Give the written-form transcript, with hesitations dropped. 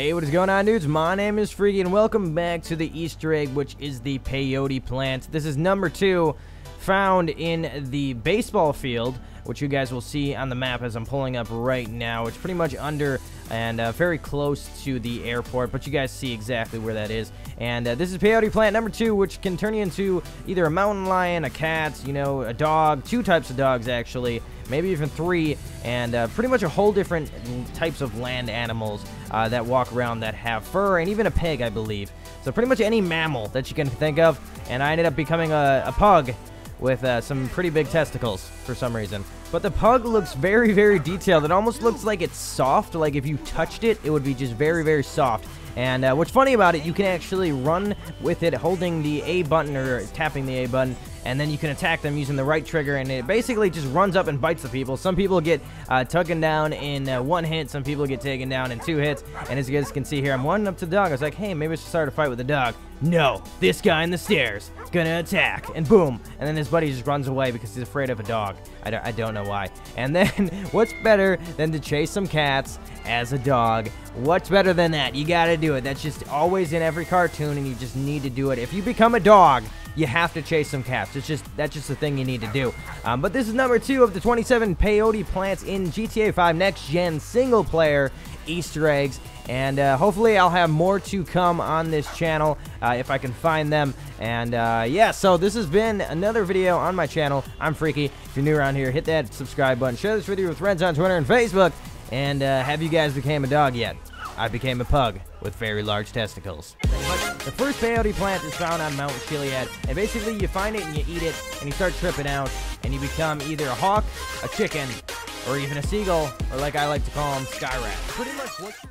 Hey, what is going on, dudes? My name is Fr3ke, and welcome back to the Easter egg, which is the peyote plant. This is number 2, found in the baseball field, which you guys will see on the map as I'm pulling up right now. It's pretty much under and very close to the airport, but you guys see exactly where that is. And this is peyote plant number 2, which can turn you into either a mountain lion, a cat, you know, a dog, 2 types of dogs actually, maybe even 3, and pretty much a whole different types of land animals that walk around that have fur, and even a pig, I believe. So pretty much any mammal that you can think of, and I ended up becoming a pug with some pretty big testicles for some reason. But the pug looks very, very detailed. It almost looks like it's soft, like if you touched it, it would be just very, very soft. And what's funny about it, you can actually run with it holding the A button or tapping the A button, and then you can attack them using the right trigger, and it basically just runs up and bites the people. Some people get taken down in 1 hit, some people get taken down in 2 hits, and as you guys can see here, I'm running up to the dog. I was like, hey, maybe I should start a fight with the dog. No, this guy in the stairs is gonna attack, and boom, and then his buddy just runs away because he's afraid of a dog. I don't know why. And then what's better than to chase some cats as a dog? What's better than that? You gotta do it. That's just always in every cartoon, and you just need to do it. If you become a dog, you have to chase some cats. It's just, that's just the thing you need to do. But this is number 2 of the 27 peyote plants in GTA 5 next gen single player Easter eggs, and hopefully I'll have more to come on this channel if I can find them. And yeah, so this has been another video on my channel. I'm Fr3ke. If you're new around here, hit that subscribe button, share this video with friends on Twitter and Facebook, and have you guys became a dog yet? I became a pug with very large testicles. The first peyote plant is found on Mount Chiliad, and basically you find it and you eat it, and you start tripping out, and you become either a hawk, a chicken, or even a seagull, or like I like to call them, sky rats. Pretty much what